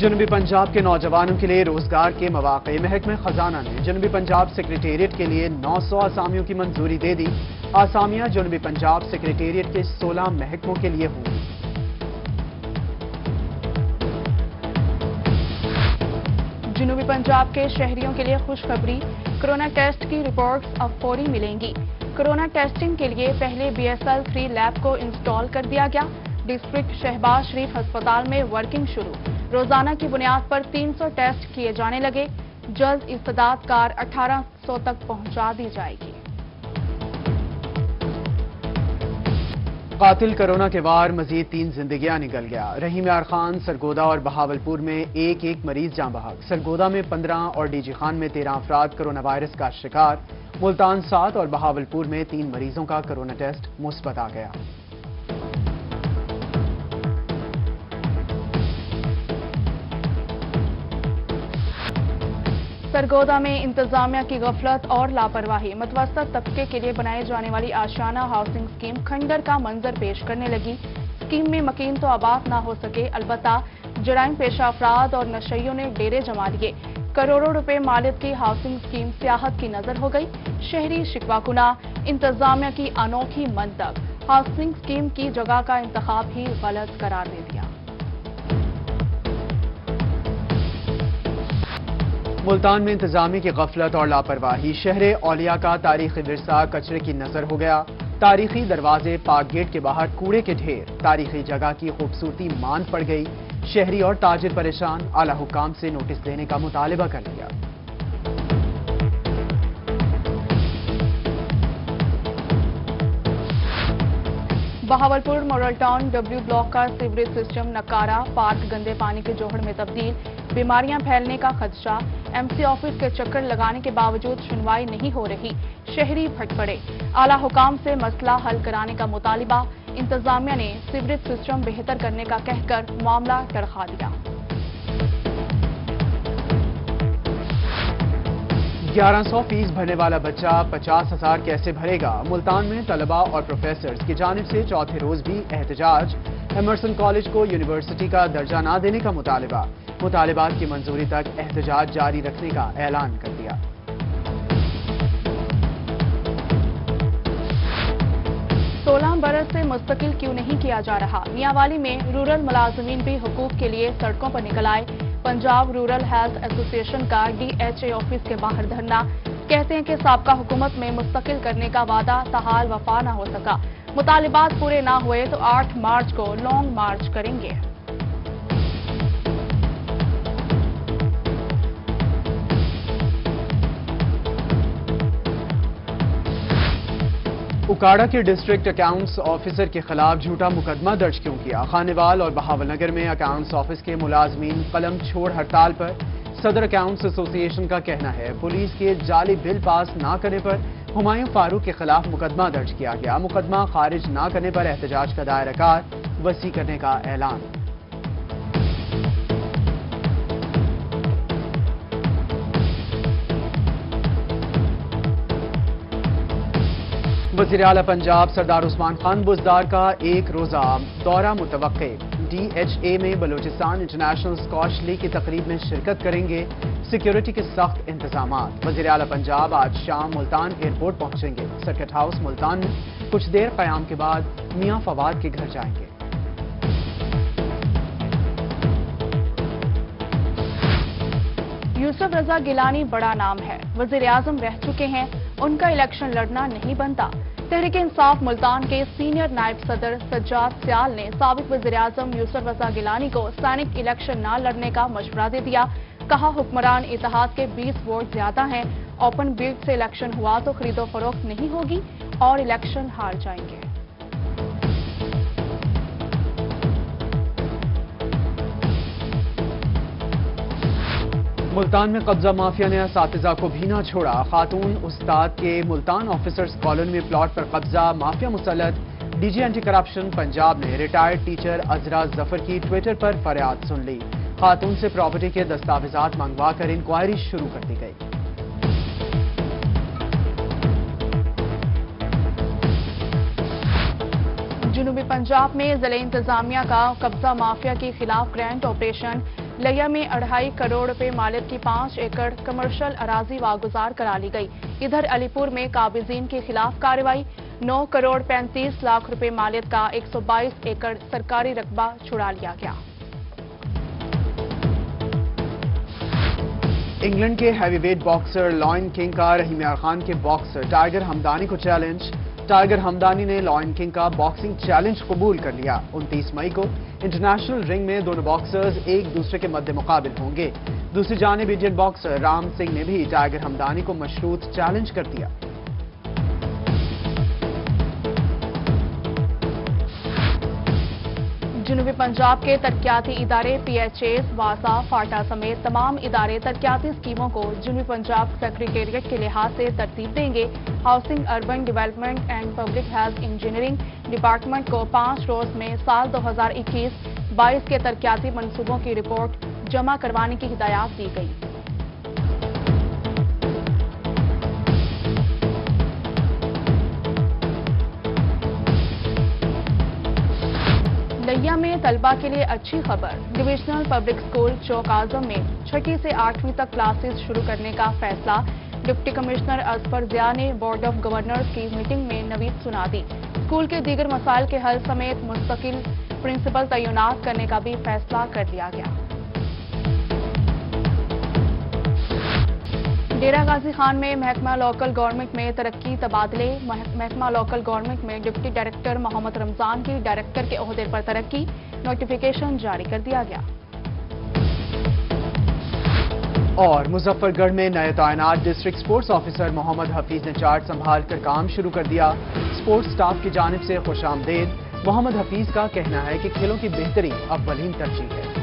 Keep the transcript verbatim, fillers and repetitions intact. जनूबी पंजाब के नौजवानों के लिए रोजगार के मौके। महकमे खजाना ने जनूबी पंजाब सेक्रेटेरिएट के लिए नौ सौ आसामियों की मंजूरी दे दी। आसामियां जनूबी पंजाब सेक्रेटेरिएट के सोलह महकमों के लिए होंगी। जनूबी पंजाब के शहरियों के लिए खुशखबरी, कोरोना टेस्ट की रिपोर्ट्स अब फौरी मिलेंगी। कोरोना टेस्टिंग के लिए पहले बीएसएल थ्री लैब को इंस्टॉल कर दिया गया। डिस्ट्रिक्ट शहबाज शरीफ अस्पताल में वर्किंग शुरू, रोजाना की बुनियाद पर तीन सौ टेस्ट किए जाने लगे। जल्द इस्तादात कार अठारह सौ तक पहुंचा दी जाएगी। कातिल कोरोना के वार, मजीद तीन जिंदगियां निकल गया। रहीम यार खान, सरगोदा और बहावलपुर में एक एक मरीज जां बहक। सरगोदा में पंद्रह और डीजी खान में तेरह अफराद कोरोना वायरस का शिकार। मुल्तान सात और बहावलपुर में तीन मरीजों का कोरोना टेस्ट मुस्बत आ गया। सरगोदा में इंतजामिया की गफलत और लापरवाही, मतवसत तबके के लिए बनाई जाने वाली आशियाना हाउसिंग स्कीम खंडर का मंजर पेश करने लगी। स्कीम में मकीन तो आबाद ना हो सके, अलबत्ता जराइम पेशा अफराद और नशइयों ने डेरे जमा लिए। करोड़ों रुपए मालियत की हाउसिंग स्कीम सियाहत की नजर हो गई। शहरी शिकवाकुना, इंतजामिया की अनोखी मंतक, हाउसिंग स्कीम की जगह का इंतखाब ही गलत करार दे दिया। मुल्तान में इंतजामी की गफलत और लापरवाही, शहरे औलिया का तारीखी विरसा कचरे की नजर हो गया। तारीखी दरवाजे, पाक गेट के बाहर कूड़े के ढेर, तारीखी जगह की खूबसूरती मांद पड़ गई। शहरी और ताजिर परेशान, आला हुकाम से नोटिस देने का मुतालबा कर लिया। Bahawalpur model town W block का सीवरेज सिस्टम नकारा, पार्क गंदे पानी के जोहड़ में तब्दील, बीमारियां फैलने का खदशा। एमसी ऑफिस के चक्कर लगाने के बावजूद सुनवाई नहीं हो रही। शहरी भट पड़े, आला हुकाम से मसला हल कराने का मुतालिबा। इंतजामिया ने सीवरेज सिस्टम बेहतर करने का कहकर मामला तड़खा दिया। ग्यारह सौ फीस भरने वाला बच्चा पचास हजार कैसे भरेगा। मुल्तान में तलबा और प्रोफेसर्स की जानिब से चौथे रोज भी एहतजाज। एमरसन कॉलेज को यूनिवर्सिटी का दर्जा न देने का मुतालिबा, मुतालिबात की मंजूरी तक एहतजाज जारी रखने का ऐलान कर दिया। सोलह बरस से मुस्तकिल क्यों नहीं किया जा रहा। मियांवाली में रूरल मुलाजमीन भी हुकूक के लिए सड़कों पर निकल आए। पंजाब रूरल हेल्थ एसोसिएशन का डी एच ए ऑफिस के बाहर धरना, कहते हैं कि साबका हुकूमत में मुस्तकिल करने का वादा तहाल वफा न हो सका। मुतालिबात पूरे ना हुए तो आठ मार्च को लॉन्ग मार्च करेंगे। उकाड़ा के डिस्ट्रिक्ट अकाउंट्स ऑफिसर के खिलाफ झूठा मुकदमा दर्ज क्यों किया। खानेवाल और बहावलनगर में अकाउंट्स ऑफिस के मुलाजमीन कलम छोड़ हड़ताल पर। सदर अकाउंट्स एसोसिएशन का कहना है पुलिस के जाली बिल पास ना करने पर हुमायूं फारूक के खिलाफ मुकदमा दर्ज किया गया। मुकदमा खारिज ना करने पर एहतजाज का दायरा कार वसी करने का ऐलान। वज़ीर आला पंजाब सरदार उस्मान खान बुजदार का एक रोजा दौरा मुतवक्के। डी एच ए में बलोचिस्तान इंटरनेशनल स्क्वाश लीग की तकरीब में शिरकत करेंगे। सिक्योरिटी के सख्त इंतजाम। वज़ीर आला पंजाब आज शाम मुल्तान एयरपोर्ट पहुंचेंगे। सर्किट हाउस मुल्तान में कुछ देर क़याम के बाद मियां फवाद के घर जाएंगे। यूसुफ रजा गिलानी बड़ा नाम है, वज़ीर आज़म रह चुके हैं, उनका इलेक्शन लड़ना नहीं बनता। तहरीक इंसाफ मुल्तान के सीनियर नायब सदर सज्जाद सयाल ने साबिक वज़ीर-ए-आज़म यूसुफ रजा गिलानी को सैनिक इलेक्शन न लड़ने का मशवरा दे दिया। कहा हुक्मरान इतिहाद के बीस वोट ज्यादा हैं, ओपन बीट से इलेक्शन हुआ तो खरीदो फरोख्त नहीं होगी और इलेक्शन हार जाएंगे। मुल्तान में कब्जा माफिया ने असातिज़ा को भी ना छोड़ा। खातून उस्ताद के मुल्तान ऑफिसर्स कॉलोनी में प्लॉट पर कब्जा, माफिया मुसलत। डीजी एंटी करप्शन पंजाब ने रिटायर्ड टीचर अजरा जफर की ट्विटर पर फरियाद सुन ली। खातून से प्रॉपर्टी के दस्तावेजात मंगवा कर इंक्वायरी शुरू कर दी गई। जुनूबी पंजाब में जिले इंतजामिया का कब्जा माफिया के खिलाफ ग्रैंड ऑपरेशन लिया में अढ़ाई करोड़ रुपए मालियत की पांच एकड़ कमर्शियल अराजी वागुजार करा ली गई। इधर अलीपुर में काबिजीन के खिलाफ कार्रवाई, नौ करोड़ पैंतीस लाख रुपए मालियत का एक सौ बाईस एकड़ सरकारी रकबा छुड़ा लिया गया। इंग्लैंड के हैवीवेट बॉक्सर लॉयन किंग का रहीम यार खान के बॉक्सर टाइगर हमदानी को चैलेंज। टाइगर हमदानी ने लॉयन किंग का बॉक्सिंग चैलेंज कबूल कर लिया। उनतीस मई को इंटरनेशनल रिंग में दोनों बॉक्सर्स एक दूसरे के मद्दे मुकाबिल होंगे। दूसरी जानिब इंडियन बॉक्सर राम सिंह ने भी टाइगर हमदानी को मशरूत चैलेंज कर दिया। जुनूबी पंजाब के तरक्याती इदारे पीएचएस, वासा, फाटा समेत तमाम इदारे तरक्याती स्कीमों को जुनूबी पंजाब सेक्रेटेरिएट के लिहाज से तरतीब देंगे। Housing, urban development and public health engineering department को पांच रोज में साल दो हज़ार इक्कीस बाईस के तरक्याती मंसूबों की रिपोर्ट जमा करवाने की हिदायत दी गई। लिया में तलबा के लिए अच्छी खबर, divisional public school Chowk Azam में छठी से आठवीं तक क्लासेस शुरू करने का फैसला। डिप्टी कमिश्नर अजहर जिया ने बोर्ड ऑफ गवर्नर्स की मीटिंग में नवीद सुना दी। स्कूल के दीगर मसाइल के हल समेत मुस्तकिल प्रिंसिपल तैनात करने का भी फैसला कर लिया गया। डेरा गाजी खान में महकमा लोकल गवर्नमेंट में तरक्की तबादले। महकमा लोकल गवर्नमेंट में डिप्टी डायरेक्टर मोहम्मद रमजान की डायरेक्टर के ओहदे पर तरक्की, नोटिफिकेशन जारी कर दिया गया। और मुजफ्फरगढ़ में नए तैनात district sports officer Mohammad Hafeez ने चार्ज संभाल कर काम शुरू कर दिया। स्पोर्ट्स स्टाफ की जानिब से खुशामदेद। मोहम्मद हफीज का कहना है कि खेलों की बेहतरी अव्वलीन तरजीह है।